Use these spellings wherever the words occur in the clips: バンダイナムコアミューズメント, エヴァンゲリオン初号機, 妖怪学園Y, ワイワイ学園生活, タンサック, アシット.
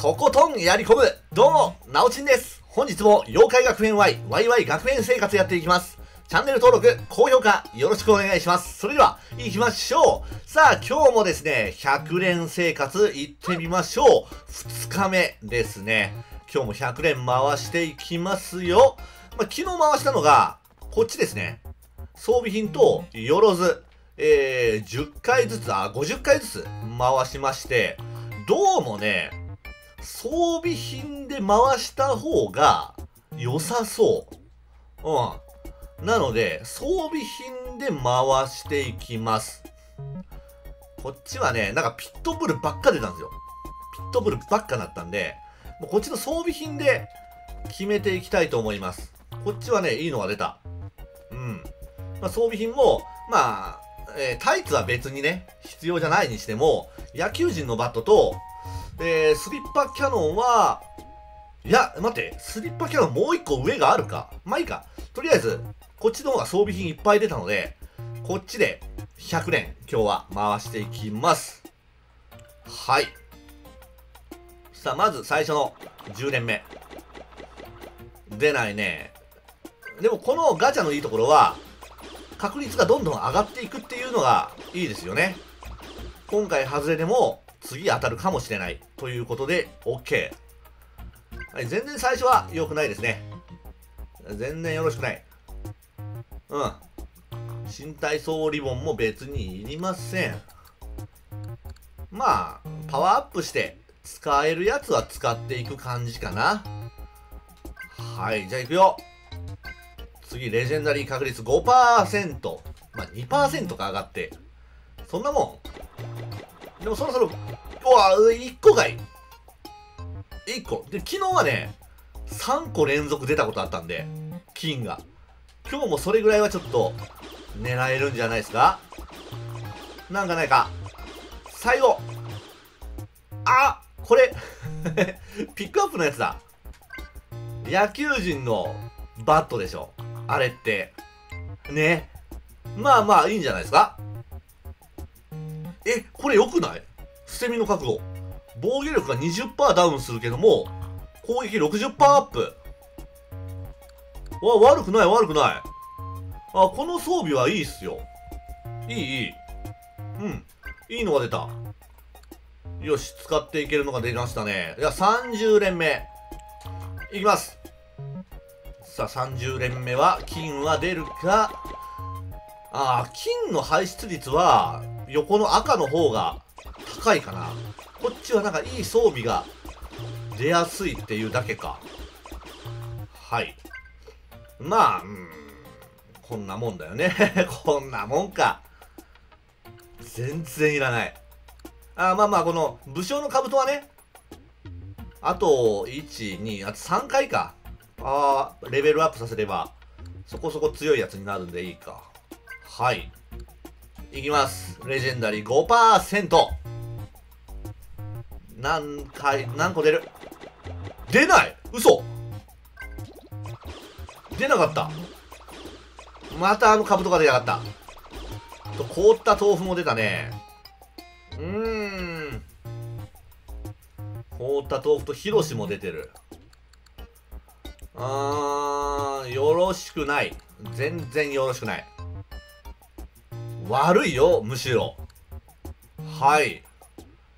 とことんやり込む。どうも、なおちんです。本日も妖怪学園 Y、ワイワイ学園生活やっていきます。チャンネル登録、高評価、よろしくお願いします。それでは、行きましょう。さあ、今日もですね、100連生活行ってみましょう。2日目ですね。今日も100連回していきますよ。昨日回したのが、こっちですね。装備品と、よろず。10回ずつ、50回ずつ回しまして、どうもね、装備品で回した方が良さそう。なので、装備品で回していきます。こっちはね、なんかピットブルばっか出たんですよ。ピットブルばっかなったんで、もうこっちの装備品で決めていきたいと思います。こっちはね、いいのが出た。装備品も、タイツは別にね、必要じゃないにしても、野球人のバットと、スリッパキャノンは、いや、待って、スリッパキャノンもう一個上があるか。まあいいか。とりあえず、こっちの方が装備品いっぱい出たので、こっちで100連、今日は回していきます。はい。さあ、まず最初の10連目。出ないね。でもこのガチャのいいところは、確率がどんどん上がっていくっていうのがいいですよね。今回外れでも次当たるかもしれないということで OK。はい、全然最初は良くないですね。全然よろしくない。身体操リボンも別にいりません。パワーアップして使えるやつは使っていく感じかな。はい、じゃあいくよ。次、レジェンダリー確率 5%。2% が上がって。そんなもん。でもそろそろ、1個かい。1個。で、昨日はね、3個連続出たことあったんで、金が。今日もそれぐらいはちょっと、狙えるんじゃないですか。なんかないか。最後。これ、ピックアップのやつだ。野球人のバットでしょ。あれって。ね。いいんじゃないですか。これ良くない？捨て身の覚悟。防御力が 20% ダウンするけども、攻撃 60% アップ。悪くない、悪くない。この装備はいいっすよ。いい。いいのが出た。よし、使っていけるのが出ましたね。じゃあ30連目。いきます。さあ、30連目は、金は出るか。金の排出率は、横の赤の方が高いかな。こっちはなんかいい装備が出やすいっていうだけか。はい。こんなもんだよね。こんなもんか。全然いらない。この、武将の兜はね、あと、1、2、あと3回か。レベルアップさせれば、そこそこ強いやつになるんでいいか。はい。いきます。レジェンダリー 5%。何個出る？出ない！嘘！出なかった。また兜が出なかった。凍った豆腐も出たね。凍った豆腐とヒロシも出てる。よろしくない。全然よろしくない。悪いよ、むしろ。はい。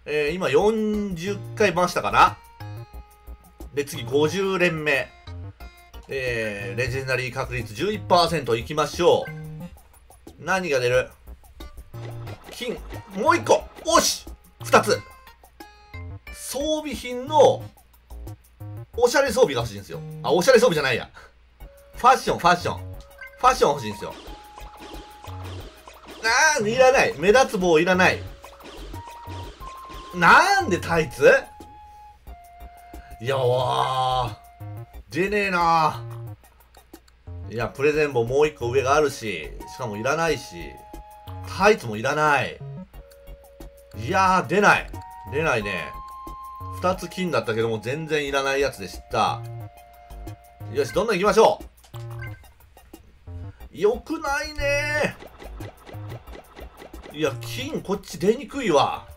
今40回回したかな。で、次50連目。レジェンダリー確率 11% いきましょう。何が出る？金。もう1個。おし！ 2 つ。装備品の、おしゃれ装備が欲しいんですよ。おしゃれ装備じゃないや。ファッション欲しいんですよ。いらない。目立つ棒いらない。なんでタイツ？いや、出ねえな。いや、プレゼン棒もう一個上があるし、しかもいらないし、タイツもいらない。いやー、出ない。出ないね。2つ金だったけども全然いらないやつでした。よし、どんどん行きましょう。よくないね。いや、金こっち出にくいわ。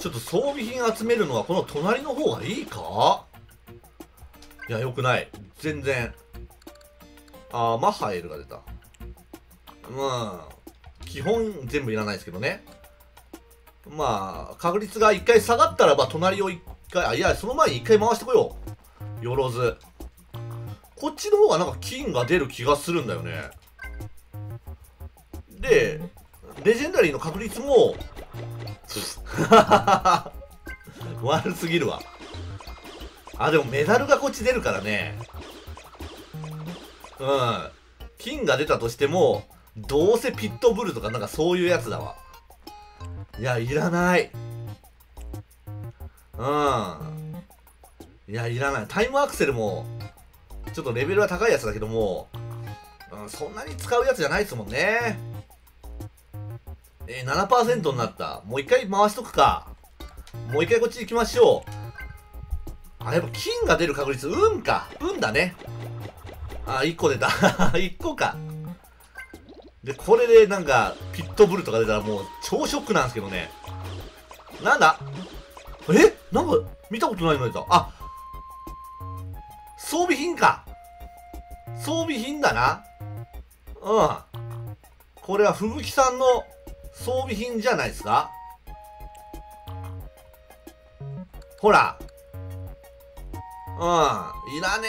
ちょっと装備品集めるのはこの隣の方がいいか？いや、よくない。全然。あー、マハエルが出た。うん。基本全部いらないですけどね。まあ、確率が一回下がったらば、隣を一回、あ、いや、その前に一回回してこよう。よろず。こっちの方がなんか金が出る気がするんだよね。で、レジェンダリーの確率も、悪すぎるわ。あ、でもメダルがこっち出るからね。うん。金が出たとしても、どうせピットブルとかなんかそういうやつだわ。いや、いらない。うん。いや、いらない。タイムアクセルも、ちょっとレベルは高いやつだけども、うん、そんなに使うやつじゃないですもんね。7% になった。もう一回回しとくか。もう一回こっち行きましょう。あ、やっぱ金が出る確率、運か。運だね。あ、1個出た。1個か。で、これでなんか、ピットブルとか出たらもう超ショックなんですけどね。なんだ？え？なんか、見たことないの出た。あ、装備品か。装備品だな。うん。これはふぶきさんの装備品じゃないですか？ほら。うん。いらね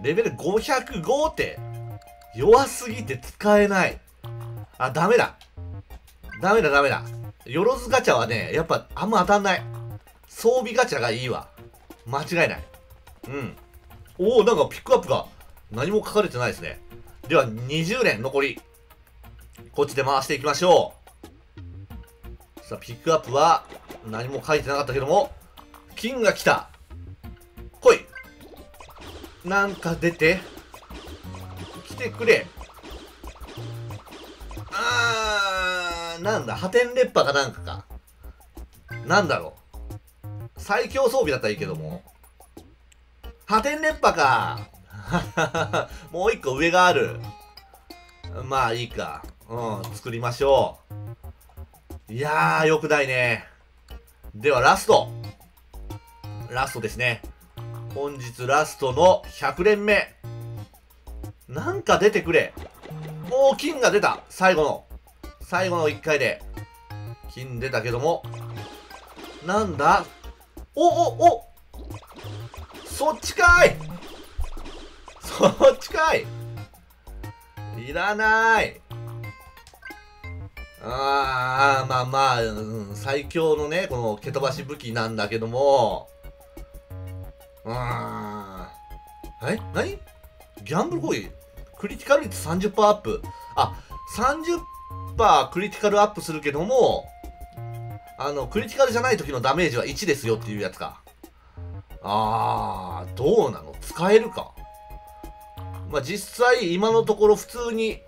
え。レベル505って。弱すぎて使えない。あ、ダメだ。ダメだ、ダメだ。よろずガチャはね、やっぱあんま当たんない。装備ガチャがいいわ。間違いない。うん。おお、なんかピックアップが何も書かれてないですね。では、20連残り。こっちで回していきましょう。さあ、ピックアップは何も書いてなかったけども、金が来た。来い。なんか出て。来てくれ。あー、なんだ、破天烈波かなんかか。なんだろう。最強装備だったらいいけども。破天烈波か。もう一個上がある。まあいいか。うん、作りましょう。いやー、よくないね。では、ラスト。ラストですね。本日ラストの100連目。なんか出てくれ。おー、金が出た。最後の。最後の1回で。金出たけども。なんだ？おおお、そっちかい。そっちかい。いらない。あー、まあまあ、うん、最強のね、この蹴飛ばし武器なんだけども。え？何？ギャンブル攻撃。クリティカル率 30% アップ。あ、30% クリティカルアップするけども、クリティカルじゃない時のダメージは1ですよっていうやつか。あー、どうなの？使えるか。まあ、実際、今のところ普通に、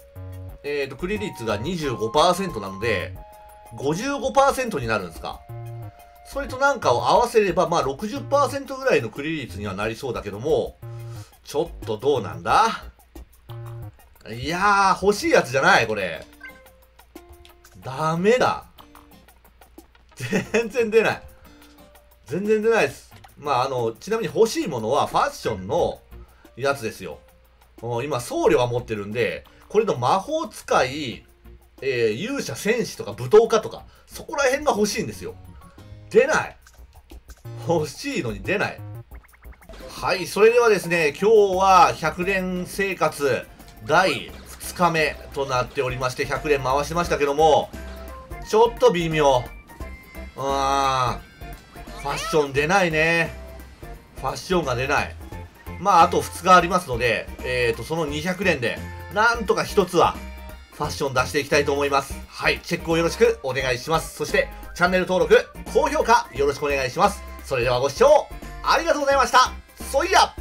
クリ率が 25% なので、55% になるんですか。それとなんかを合わせれば、まあ、60% ぐらいのクリ率にはなりそうだけども、ちょっとどうなんだ？いやー、欲しいやつじゃない、これ。ダメだ。全然出ない。全然出ないです。まあ、ちなみに欲しいものはファッションのやつですよ。今、僧侶は持ってるんで、これの魔法使い、勇者、戦士とか、舞踏家とか、そこら辺が欲しいんですよ。出ない。欲しいのに出ない。はい、それではですね、今日は100連生活第2日目となっておりまして、100連回してましたけども、ちょっと微妙。ファッション出ないね。ファッションが出ない。まあ、あと2日ありますので、その200連で、なんとか1つはファッション出していきたいと思います。はい、チェックをよろしくお願いします。そして、チャンネル登録、高評価よろしくお願いします。それではご視聴ありがとうございました。そういや。